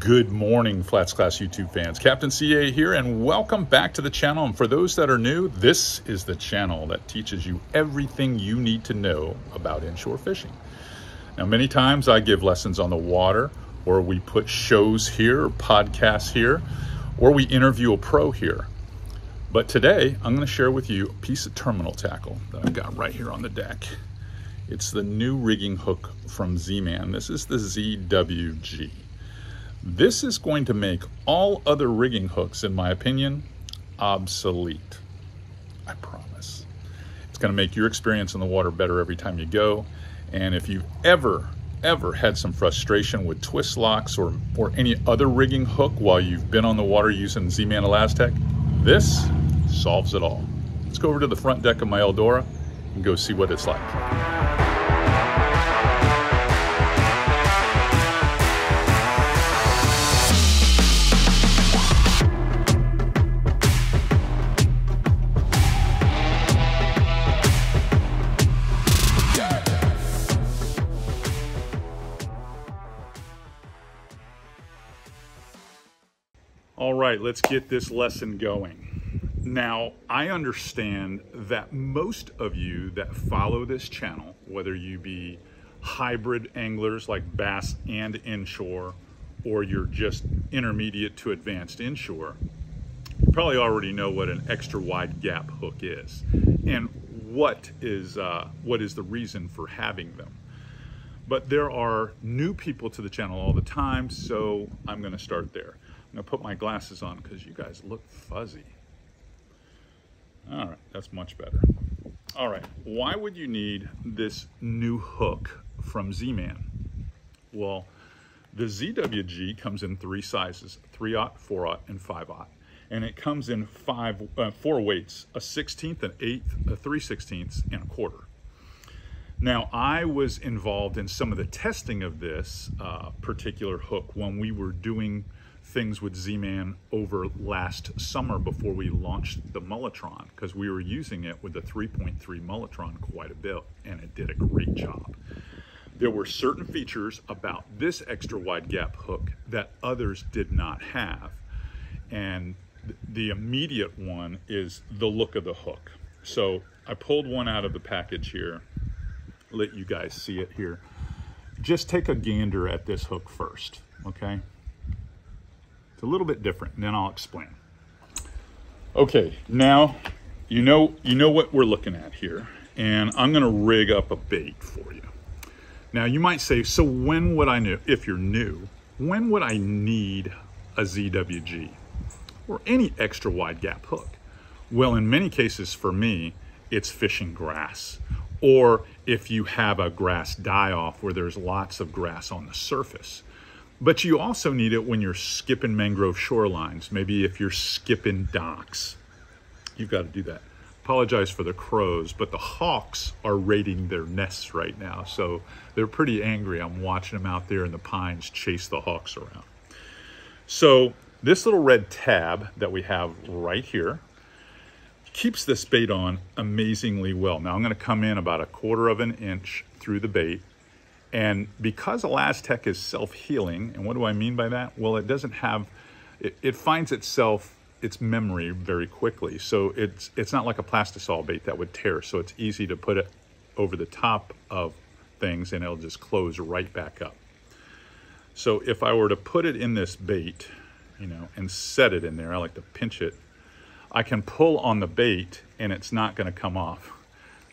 Good morning, Flats Class YouTube fans. Captain C.A. here, and welcome back to the channel. And for those that are new, this is the channel that teaches you everything you need to know about inshore fishing. Now, many times I give lessons on the water, or we put shows here, or podcasts here, or we interview a pro here. But today, I'm going to share with you a piece of terminal tackle that I've got right here on the deck. It's the new rigging hook from Z-Man. This is the ZWG. This is going to make all other rigging hooks, in my opinion, obsolete. I promise. It's going to make your experience in the water better every time you go. And if you've ever had some frustration with twist locks or any other rigging hook while you've been on the water using Z-Man ElaZtech, this solves it all. Let's go over to the front deck of my Eldora and go see what it's like. All right, let's get this lesson going. Now, I understand that most of you that follow this channel, whether you be hybrid anglers like bass and inshore, or you're just intermediate to advanced inshore, you probably already know what an extra wide gap hook is and what is the reason for having them. But there are new people to the channel all the time, so I'm gonna start there. I'm gonna put my glasses on because you guys look fuzzy. All right, that's much better. All right, why would you need this new hook from Z-Man? Well, the ZWG comes in three sizes, 3/0, 4/0, and 5/0. And it comes in four weights, a 16th, an 1/8, a 3/16, and a 1/4. Now, I was involved in some of the testing of this particular hook when we were doing things with Z-Man over last summer before we launched the mulletron, because we were using it with the 3.3 mulletron quite a bit, and it did a great job. There were certain features about this extra wide gap hook that others did not have, and the immediate one is the look of the hook. So I pulled one out of the package here, let you guys see it here. Just take a gander at this hook first, okay? It's a little bit different, and then I'll explain. Okay, now you know what we're looking at here, and I'm gonna rig up a bait for you. Now you might say, so when would I know, if you're new, when would I need a ZWG or any extra wide gap hook? Well, in many cases for me, it's fishing grass. Or if you have a grass die-off where there's lots of grass on the surface. But you also need it when you're skipping mangrove shorelines. Maybe if you're skipping docks, you've got to do that. Apologize for the crows, but the hawks are raiding their nests right now. So they're pretty angry. I'm watching them out there in the pines chase the hawks around. So this little red tab that we have right here keeps this bait on amazingly well. Now I'm going to come in about 1/4 inch through the bait. And because ElaZtech is self-healing, and what do I mean by that? Well, it doesn't have, it finds its memory very quickly. So it's not like a Plastisol bait that would tear. So it's easy to put it over the top of things and it'll just close right back up. So if I were to put it in this bait, you know, and set it in there, I like to pinch it, I can pull on the bait and it's not gonna come off.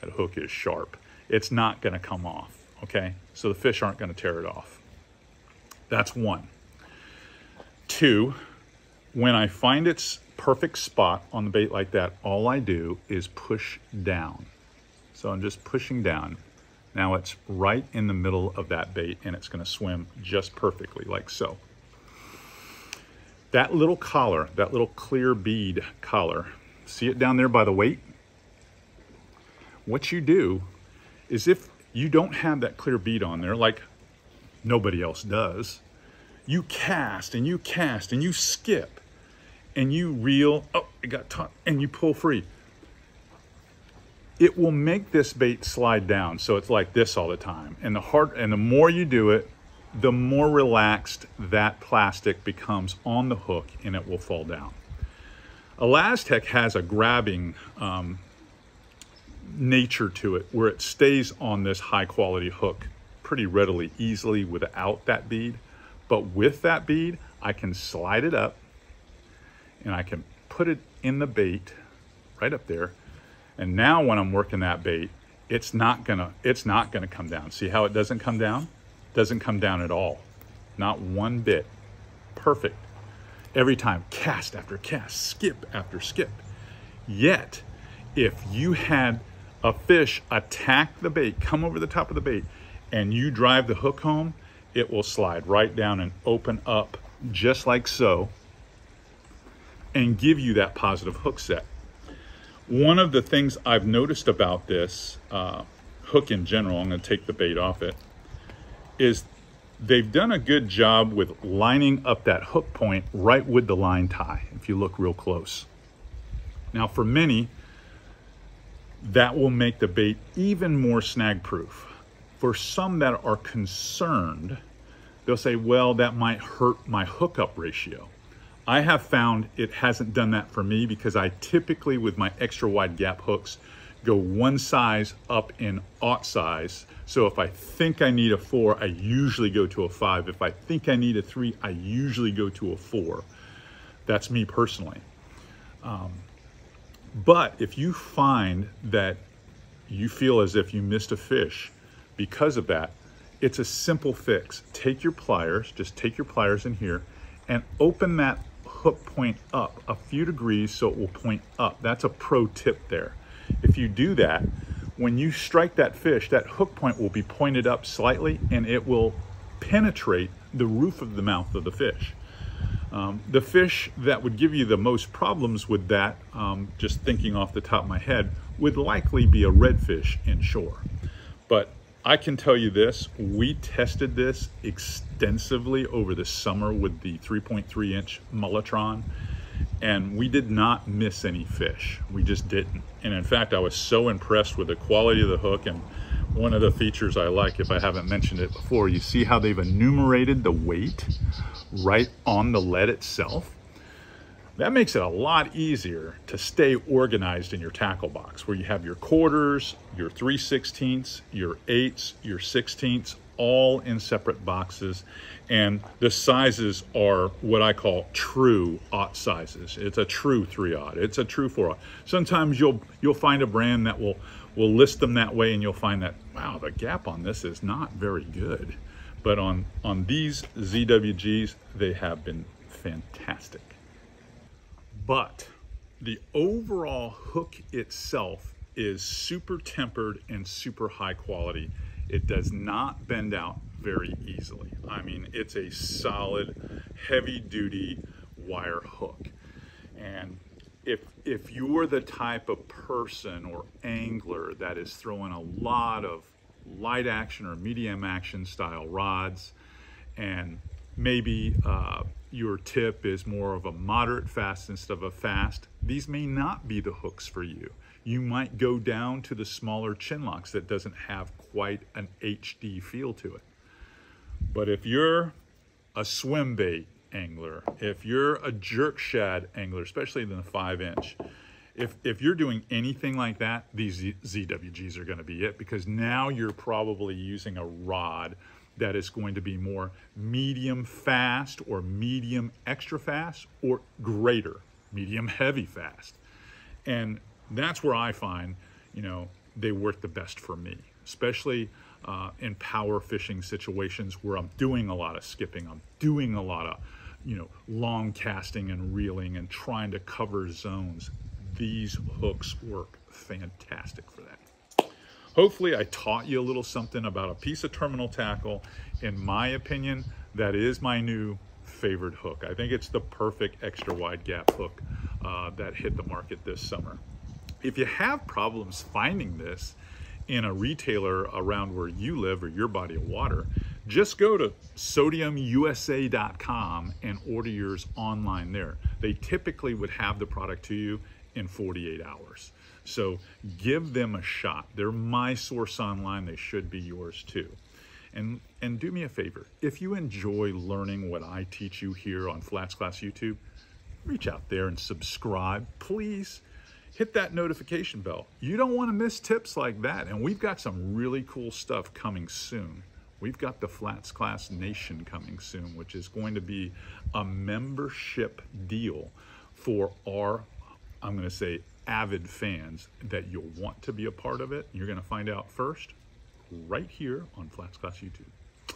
That hook is sharp. It's not gonna come off. Okay, so the fish aren't going to tear it off. That's one. Two, when I find its perfect spot on the bait like that, all I do is push down. So I'm just pushing down. Now it's right in the middle of that bait and it's going to swim just perfectly, like so. That little collar, that little clear bead collar, see it down there by the weight? What you do is if you don't have that clear bead on there like nobody else does, you cast and you cast and you skip and you reel, oh, it got taut, and you pull free. It will make this bait slide down. So it's like this all the time. And the more you do it, the more relaxed that plastic becomes on the hook and it will fall down. ElaZtech has a grabbing nature to it where it stays on this high quality hook pretty readily, easily without that bead. But with that bead, I can slide it up and I can put it in the bait right up there. And now when I'm working that bait, it's not gonna come down. See how it doesn't come down? Doesn't come down at all. Not one bit. Perfect. Every time, cast after cast, skip after skip. Yet, if you had a fish attack the bait, come over the top of the bait, and you drive the hook home, it will slide right down and open up just like so and give you that positive hook set. One of the things I've noticed about this hook in general, I'm gonna take the bait off it, is they've done a good job with lining up that hook point right with the line tie, if you look real close. Now for many, that will make the bait even more snag proof. For some that are concerned, they'll say, well, that might hurt my hookup ratio. I have found it hasn't done that for me because I typically, with my extra wide gap hooks, go one size up in aught size. So if I think I need a 4, I usually go to a 5. If I think I need a 3, I usually go to a 4. That's me personally. But if you find that you feel as if you missed a fish, because of that, it's a simple fix. Take your pliers, just take your pliers in here and open that hook point up a few degrees so it will point up. That's a pro tip there. If you do that, when you strike that fish, that hook point will be pointed up slightly and it will penetrate the roof of the mouth of the fish. The fish that would give you the most problems with that, just thinking off the top of my head, would likely be a redfish inshore. But I can tell you this, we tested this extensively over the summer with the 3.3 inch mulletron, and we did not miss any fish. We just didn't. And in fact, I was so impressed with the quality of the hook. And one of the features I like, if I haven't mentioned it before, you see how they've enumerated the weight right on the lead itself. That makes it a lot easier to stay organized in your tackle box, where you have your quarters, your 3/16ths, your 8ths, your 16ths, all in separate boxes. And the sizes are what I call true aught sizes. It's a true 3/0, it's a true 4/0. Sometimes you'll find a brand that will list them that way, and you'll find that, wow, the gap on this is not very good. But on these ZWGs, they have been fantastic. But the overall hook itself is super tempered and super high quality. It does not bend out very easily. I mean, it's a solid, heavy duty wire hook. And if you're the type of person or angler that is throwing a lot of light action or medium action style rods, and maybe your tip is more of a moderate fast instead of a fast, these may not be the hooks for you. You might go down to the smaller chin locks that doesn't have quite an HD feel to it. But if you're a swim bait angler, if you're a jerk shad angler, especially in the 5 inch, if you're doing anything like that, these ZWGs are gonna be it, because now you're probably using a rod that is going to be more medium fast or medium extra fast or greater, medium heavy fast. And that's where I find, you know, they work the best for me, especially in power fishing situations where I'm doing a lot of skipping, I'm doing a lot of, you know, long casting and reeling and trying to cover zones. These hooks work fantastic for that. Hopefully I taught you a little something about a piece of terminal tackle. In my opinion, that is my new favorite hook. I think it's the perfect extra wide gap hook that hit the market this summer. If you have problems finding this in a retailer around where you live or your body of water, just go to sodiumusa.com and order yours online there. They typically would have the product to you in 48 hours. So give them a shot. They're my source online. They should be yours too. And do me a favor, if you enjoy learning what I teach you here on Flats Class YouTube, reach out there and subscribe, please. Hit that notification bell. You don't want to miss tips like that. And we've got some really cool stuff coming soon. We've got the Flats Class Nation coming soon, which is going to be a membership deal for our, I'm going to say, avid fans that you'll want to be a part of it. You're going to find out first right here on Flats Class YouTube.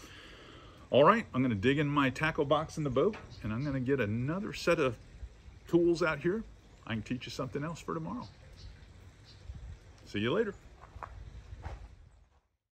All right, I'm going to dig in my tackle box in the boat, and I'm going to get another set of tools out here. I can teach you something else for tomorrow. See you later.